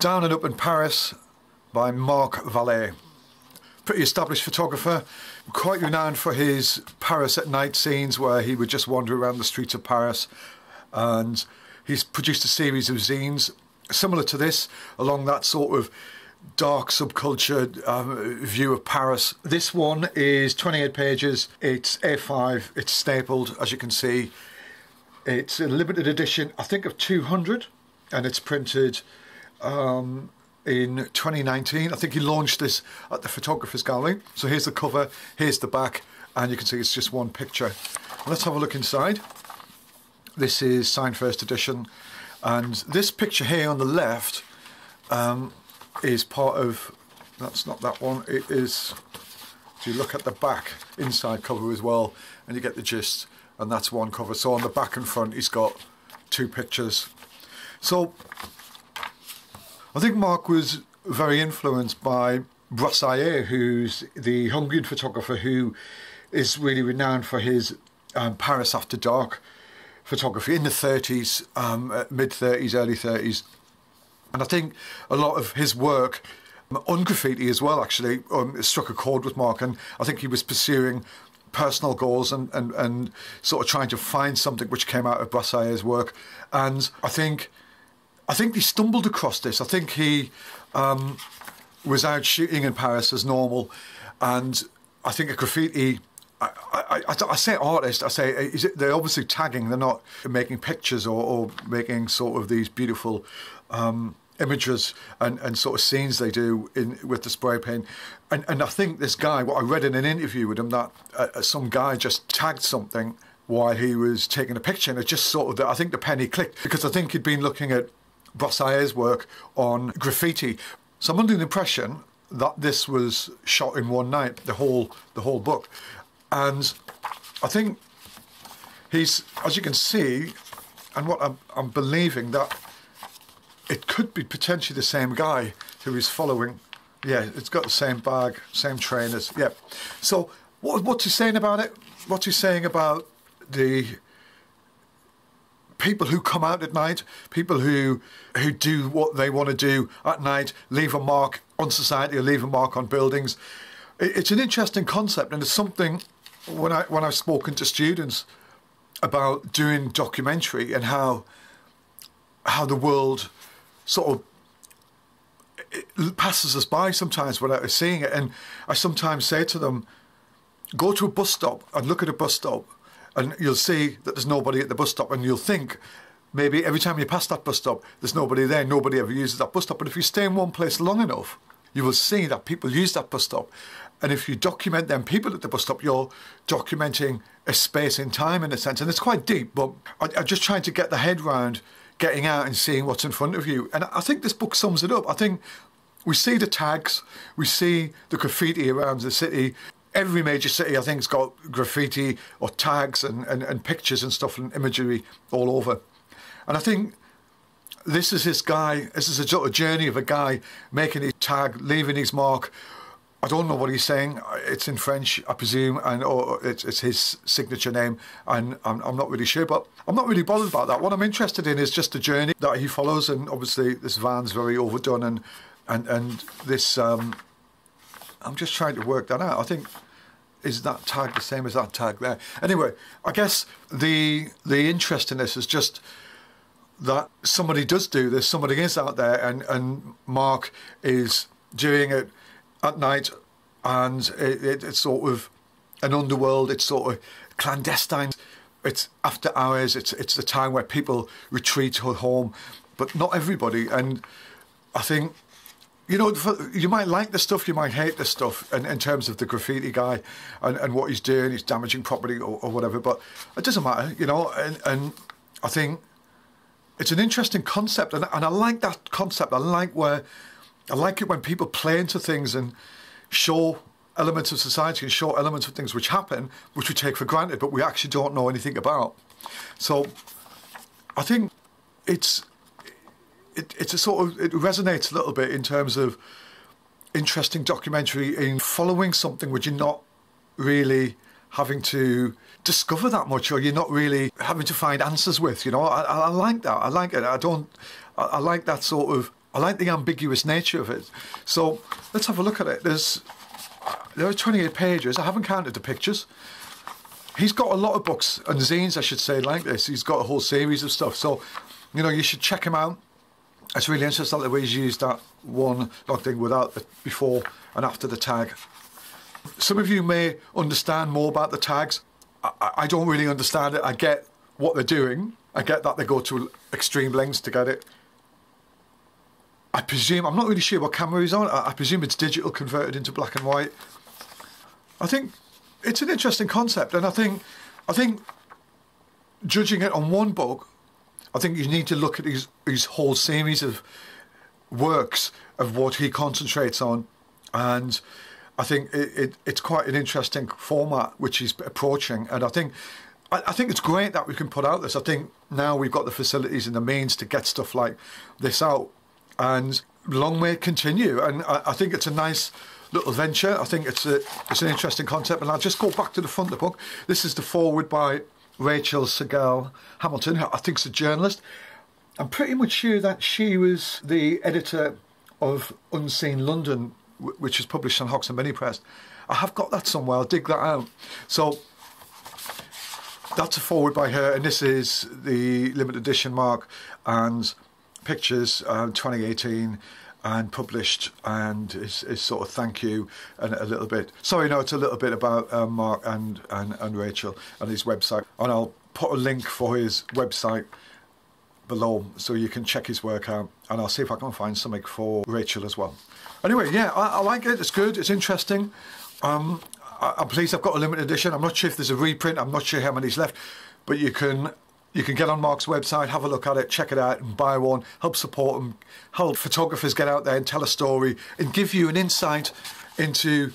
Down and Up in Paris by Marc Vallée. Pretty established photographer, quite renowned for his Paris at night scenes where he would just wander around the streets of Paris, and he's produced a series of zines similar to this, along that sort of dark subculture view of Paris. This one is 28 pages, it's A5, it's stapled as you can see. It's a limited edition, I think of 200, and it's printed in 2019. I think he launched this at the Photographers' Gallery. So here's the cover, here's the back, and you can see it's just one picture. Let's have a look inside. This is signed first edition, and this picture here on the left is part of, that's not that one, it is, if you look at the back inside cover as well, and you get the gist, and that's one cover. So on the back and front he's got two pictures. So I think Marc was very influenced by Brassaï, who's the Hungarian photographer who is really renowned for his Paris after dark photography in the 30s, mid 30s, early 30s. And I think a lot of his work on graffiti as well actually struck a chord with Marc, and I think he was pursuing personal goals and sort of trying to find something which came out of Brassaï's work. And I think he stumbled across this. I think he was out shooting in Paris as normal, and I think a graffiti, I say artist, I say they're obviously tagging, they're not making pictures or making sort of these beautiful images and sort of scenes they do with the spray paint. And I think this guy, what I read in an interview with him, that some guy just tagged something while he was taking a picture, and it just sort of, I think the penny clicked, because I think he'd been looking at Brassaï's work on graffiti. So I'm under the impression that this was shot in one night, the whole book. And I think he's, as you can see, and what I'm believing, that it could be potentially the same guy who is following. Yeah, it's got the same bag, same trainers. Yeah. So what's he saying about it? What's he saying about the people who come out at night, people who do what they want to do at night, leave a mark on society or leave a mark on buildings? It's an interesting concept, and it's something when I've spoken to students about doing documentary and how the world sort of passes us by sometimes without seeing it. And I sometimes say to them, go to a bus stop and look at a bus stop, and you'll see that there's nobody at the bus stop, and you'll think maybe every time you pass that bus stop there's nobody there, nobody ever uses that bus stop. But if you stay in one place long enough, you will see that people use that bus stop, and if you document them people at the bus stop, you're documenting a space in time in a sense. And it's quite deep, but I'm just trying to get the head round getting out and seeing what's in front of you, and I think this book sums it up. I think we see the tags, we see the graffiti around the city. Every major city, I think, has got graffiti or tags and pictures and stuff and imagery all over. And I think this is his guy, this is a sort of journey of a guy making his tag, leaving his mark. I don't know what he's saying. It's in French, I presume, and or it's his signature name, and I'm not really sure, but I'm not really bothered about that. What I'm interested in is just the journey that he follows, and obviously this van's very overdone, and this... I'm just trying to work that out. I think, is that tag the same as that tag there? Anyway, I guess the interest in this is just that somebody does do this, somebody is out there, and Marc is doing it at night, and it's sort of an underworld, it's sort of clandestine, it's after hours, it's the time where people retreat home, but not everybody. And I think, you know, you might like the stuff, you might hate the stuff, in terms of the graffiti guy and what he's doing, he's damaging property or whatever, but it doesn't matter, you know, and I think it's an interesting concept, and I like that concept. I like it when people play into things and show elements of society and show elements of things which happen, which we take for granted, but we actually don't know anything about. So I think it's a sort of, it resonates a little bit in terms of interesting documentary in following something which you're not really having to discover that much, or you're not really having to find answers with, you know. I like that, I like it, I like that sort of I like the ambiguous nature of it. So let's have a look at it. There are 28 pages. I haven't counted the pictures. He's got a lot of books and zines, I should say, like this. He's got a whole series of stuff. So, you know, you should check him out. It's really interesting the way he's used that one log thing without the before and after the tag. Some of you may understand more about the tags. I don't really understand it. I get what they're doing. I get that they go to extreme lengths to get it. I presume, I'm not really sure what camera he's on. I presume it's digital converted into black and white. I think it's an interesting concept, and I think judging it on one book, I think you need to look at his whole series of works of what he concentrates on, and I think it's quite an interesting format which he's approaching, and I think it's great that we can put out this. I think now we've got the facilities and the means to get stuff like this out, and long may it continue. And I think it's a nice little venture. I think it's an interesting concept, and I'll just go back to the front of the book. This is the foreword by Rachel Segal Hamilton, who I think is a journalist. I'm pretty much sure that she was the editor of Unseen London, which is published on Hoxton Mini Press. I have got that somewhere. I'll dig that out. So that's a foreword by her, and this is the limited edition Mark and Pictures 2018, and published, and is sort of thank you and a little bit. Sorry, no, it's a little bit about Mark and Rachel and his website. And I'll put a link for his website below so you can check his work out. And I'll see if I can find something for Rachel as well. Anyway, yeah, I like it. It's good. It's interesting. I'm pleased I've got a limited edition. I'm not sure if there's a reprint. I'm not sure how many's left, but you can get on Mark's website, have a look at it, check it out and buy one. Help support him, help photographers get out there and tell a story and give you an insight into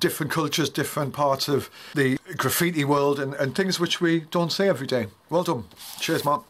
different cultures, different parts of the graffiti world and things which we don't see every day. Well done. Cheers, Mark.